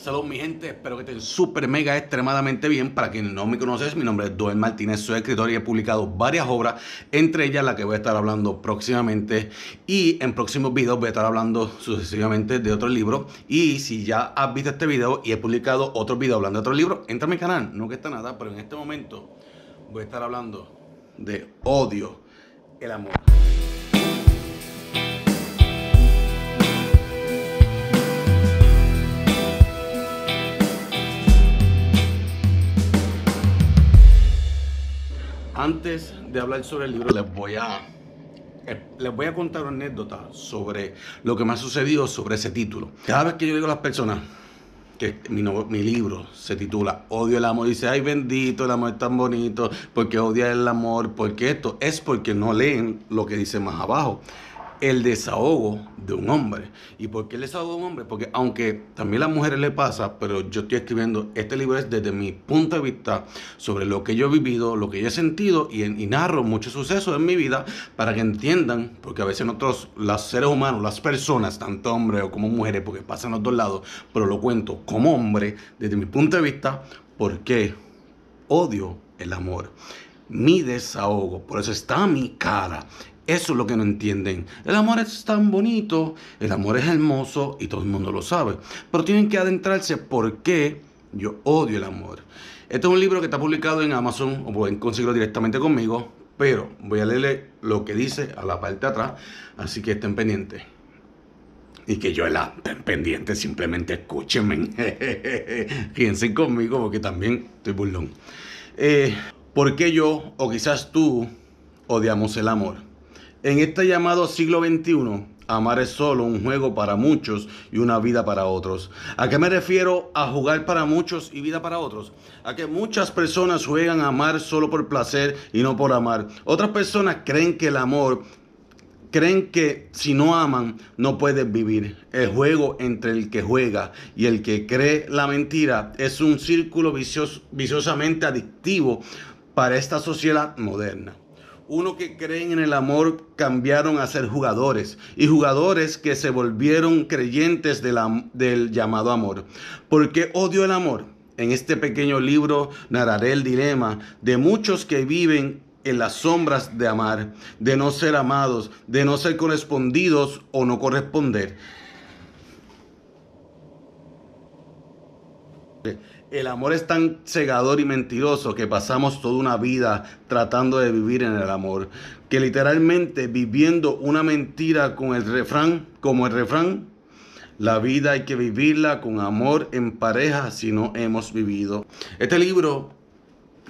Saludos mi gente, espero que estén súper mega extremadamente bien. Para quienes no me conoces, mi nombre es Doel Martínez, soy escritor y he publicado varias obras, entre ellas la que voy a estar hablando próximamente, y en próximos videos voy a estar hablando sucesivamente de otro libro. Y si ya has visto este video y he publicado otro video hablando de otro libro, entra a mi canal, no cuesta nada, pero en este momento voy a estar hablando de Odio el amor. Antes de hablar sobre el libro, les voy a contar una anécdota sobre lo que me ha sucedido sobre ese título. Cada vez que yo digo a las personas que mi libro se titula Odio el amor, dice, ay bendito, el amor es tan bonito, porque odia el amor, porque esto, es porque no leen lo que dice más abajo, el desahogo de un hombre. ¿Y por qué el desahogo de un hombre? Porque aunque también a las mujeres le pasa, pero yo estoy escribiendo este libro es desde mi punto de vista sobre lo que yo he vivido, lo que yo he sentido, y narro muchos sucesos en mi vida para que entiendan, porque a veces nosotros, los seres humanos, las personas, tanto hombres como mujeres, porque pasan los dos lados, pero lo cuento como hombre desde mi punto de vista, porque odio el amor. Mi desahogo, por eso está mi cara. Eso es lo que no entienden. El amor es tan bonito, el amor es hermoso y todo el mundo lo sabe. Pero tienen que adentrarse por qué yo odio el amor. Este es un libro que está publicado en Amazon, o pueden conseguirlo directamente conmigo, pero voy a leerle lo que dice a la parte de atrás, así que estén pendientes. Y que yo la estén pendientes, simplemente escúchenme. Fíjense conmigo porque también estoy burlón. ¿Por qué yo, o quizás tú, odiamos el amor? En este llamado siglo XXI, amar es solo un juego para muchos y una vida para otros. ¿A qué me refiero a jugar para muchos y vida para otros? A que muchas personas juegan a amar solo por placer y no por amar. Otras personas creen que el amor, creen que si no aman no pueden vivir. El juego entre el que juega y el que cree la mentira es un círculo viciosamente adictivo para esta sociedad moderna. Unos que creen en el amor cambiaron a ser jugadores, y jugadores que se volvieron creyentes del llamado amor. ¿Por qué odio el amor? En este pequeño libro narraré el dilema de muchos que viven en las sombras de amar, de no ser amados, de no ser correspondidos o no corresponder. El amor es tan cegador y mentiroso que pasamos toda una vida tratando de vivir en el amor, que literalmente viviendo una mentira con el refrán, como el refrán, la vida hay que vivirla con amor en pareja si no hemos vivido. Este libro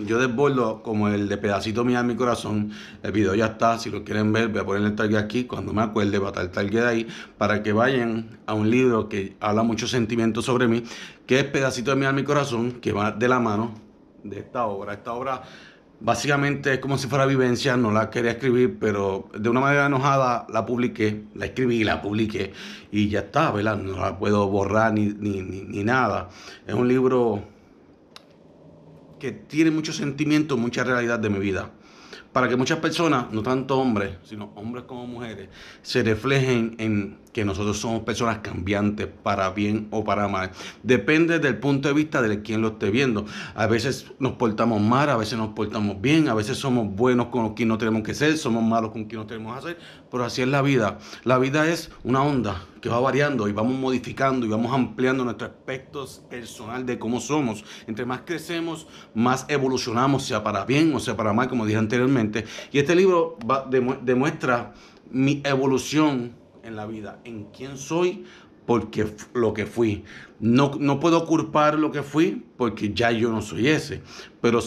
yo desbordo como el de Pedacito de Mía de Mi Corazón. El video ya está, si lo quieren ver voy a poner el tag aquí, cuando me acuerde va a estar el tag de ahí, para que vayan a un libro que habla muchos sentimientos sobre mí, que es Pedacito de Mía de Mi Corazón, que va de la mano de esta obra. Esta obra básicamente es como si fuera vivencia, no la quería escribir, pero de una manera enojada la publiqué, la escribí y la publiqué, y ya está, ¿verdad? No la puedo borrar ni nada. Es un libro que tiene muchos sentimientos, mucha realidad de mi vida, para que muchas personas, no tanto hombres, sino hombres como mujeres, se reflejen en que nosotros somos personas cambiantes, para bien o para mal. Depende del punto de vista de quien lo esté viendo. A veces nos portamos mal, a veces nos portamos bien, a veces somos buenos con quien no tenemos que ser, somos malos con quien no tenemos que ser, pero así es la vida. La vida es una onda que va variando y vamos modificando y vamos ampliando nuestros aspectos personal de cómo somos. Entre más crecemos, más evolucionamos, sea para bien o sea para mal, como dije anteriormente. Y este libro demuestra mi evolución en la vida, en quién soy, porque lo que fui. No puedo culpar lo que fui porque ya yo no soy ese, pero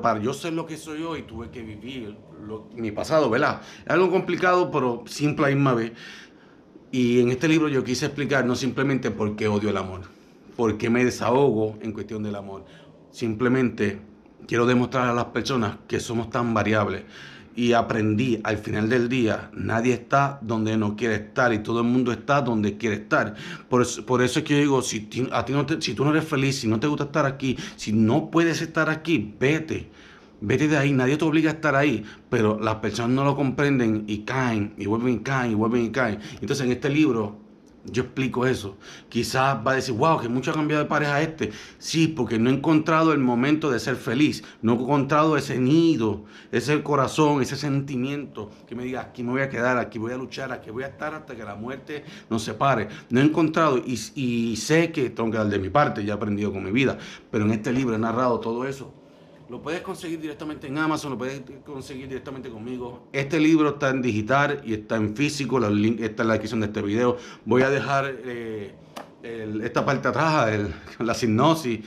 para yo ser lo que soy hoy tuve que vivir mi pasado, ¿verdad? Es algo complicado, pero simple a la misma vez. Y en este libro yo quise explicar no simplemente por qué odio el amor, por qué me desahogo en cuestión del amor. Simplemente quiero demostrar a las personas que somos tan variables. Y aprendí al final del día, nadie está donde no quiere estar y todo el mundo está donde quiere estar. Por eso es que yo digo, si tú no eres feliz, si no te gusta estar aquí, si no puedes estar aquí, vete. Vete de ahí, nadie te obliga a estar ahí, pero las personas no lo comprenden y caen, y vuelven y caen, y vuelven y caen. Entonces en este libro Yo explico eso. Quizás va a decir, wow, que mucho ha cambiado de pareja este. Sí, porque no he encontrado el momento de ser feliz. No he encontrado ese nido, ese corazón, ese sentimiento que me diga, aquí me voy a quedar, aquí voy a luchar, aquí voy a estar hasta que la muerte nos separe. No he encontrado, y sé que tengo que dar de mi parte, ya he aprendido con mi vida. Pero en este libro he narrado todo eso. Lo puedes conseguir directamente en Amazon, lo puedes conseguir directamente conmigo. Este libro está en digital y está en físico. Los links están en la descripción de este video. Voy a dejar esta parte atrás, la sinopsis,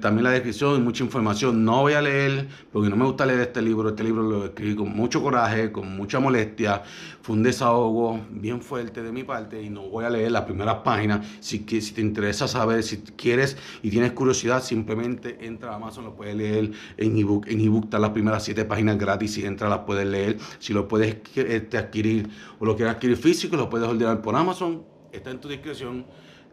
también la descripción y mucha información. No voy a leer porque no me gusta leer este libro. Este libro lo escribí con mucho coraje, con mucha molestia. Fue un desahogo bien fuerte de mi parte y no voy a leer las primeras páginas. Si te interesa saber, si quieres y tienes curiosidad, simplemente entra a Amazon, lo puedes leer en ebook. En ebook están las primeras 7 páginas gratis. Si entras, las puedes leer. Si lo puedes adquirir o lo quieres adquirir físico, lo puedes ordenar por Amazon. Está en tu discreción.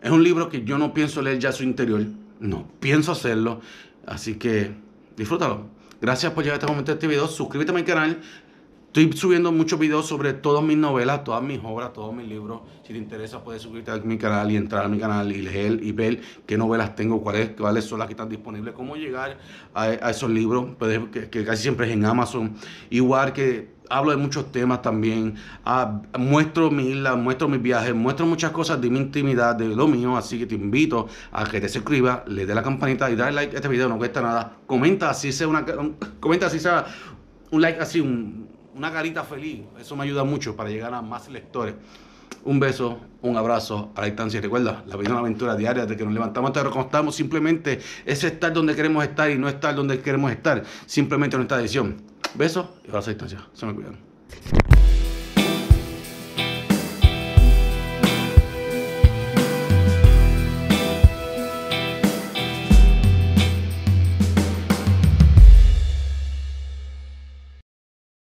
Es un libro que yo no pienso leer ya su interior, no pienso hacerlo, así que disfrútalo. Gracias por llegar hasta el momento de este video, suscríbete a mi canal, estoy subiendo muchos videos sobre todas mis novelas, todas mis obras, todos mis libros. Si te interesa puedes suscribirte a mi canal y entrar a mi canal y leer y ver qué novelas tengo, cuáles son las que están disponibles, cómo llegar a esos libros, que casi siempre es en Amazon, igual que... Hablo de muchos temas también, muestro mi isla, muestro mis viajes, muestro muchas cosas de mi intimidad, de lo mío, así que te invito a que te suscribas, le dé la campanita y dale like a este video, no cuesta nada. Comenta así sea un like así, una carita feliz, eso me ayuda mucho para llegar a más lectores. Un beso, un abrazo a la distancia. Recuerda, la vida es una aventura diaria, desde que nos levantamos hasta que nos acostamos, simplemente es estar donde queremos estar y no estar donde queremos estar, simplemente nuestra decisión. Besos y abrazos a distancia. Se me cuidan.